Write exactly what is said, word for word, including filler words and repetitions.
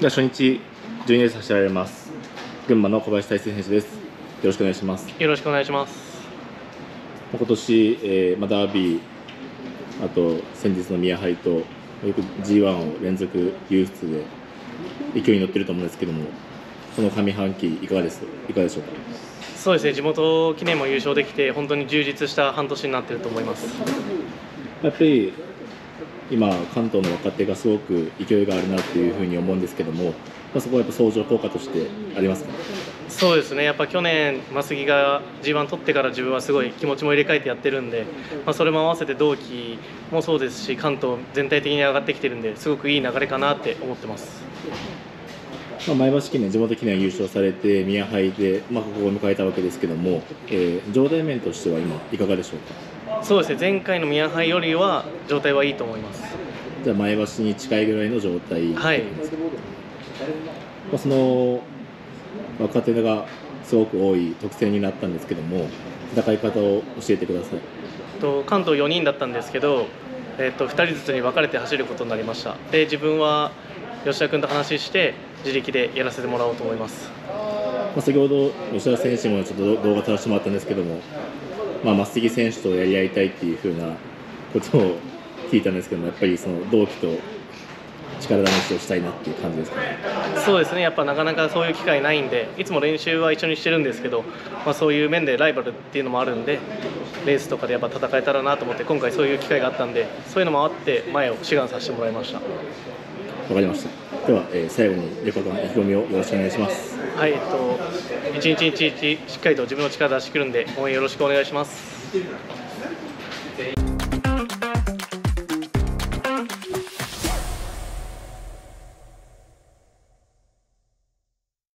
では初日じゅうにレース走られます群馬の小林大成選手です。よろしくお願いします。よろしくお願いします。今年、えー、ダービー、あと先日の宮杯とよく ジーワン を連続優勝で勢いに乗ってると思うんですけども、この上半期いかがですいかがでしょうか。そうですね、地元記念も優勝できて本当に充実した半年になっていると思います。やっぱり今、関東の若手がすごく勢いがあるなというふうに思うんですけども、まあ、そこはやっぱ相乗効果としてありますか。そうですね、やっぱ去年、真杉が ジーワン 取ってから自分はすごい気持ちも入れ替えてやってるんで、まあ、それも合わせて同期もそうですし、関東全体的に上がってきてるんで、すごくいい流れかなって思ってます。まあ前橋記念、地元記念優勝されて、宮杯で、まあ、ここを迎えたわけですけども、えー、状態面としては今、いかがでしょうか。そうですね、前回の宮杯よりは状態はいいと思います。じゃあ前橋に近いぐらいの状態。はい、まあその若手がすごく多い特選になったんですけども、戦い方を教えてください。と関東よにんだったんですけど、えっとふたりずつに分かれて走ることになりました。で自分は吉田君と話して自力でやらせてもらおうと思います。まあ先ほど吉田選手もちょっと動画撮らせてもらったんですけども、まあ、真杉選手とやり合いたいっていうふうなことを聞いたんですけども、やっぱりその同期と力試しをしたいなっていう感じですかね。そうですね、やっぱなかなかそういう機会ないんで、いつも練習は一緒にしてるんですけど、まあ、そういう面でライバルっていうのもあるんで、レースとかでやっぱ戦えたらなと思って、今回そういう機会があったんで、そういうのもあって前を志願させてもらいました。わかりました。では、えー、最後にレコの意気込みをよろしくお願いします。はい、えっと一日一日しっかりと自分の力を出してくるんで応援よろしくお願いします。